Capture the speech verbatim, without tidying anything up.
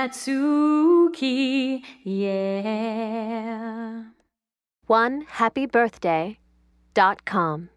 Tatsuki, yeah. one happy birthday dot com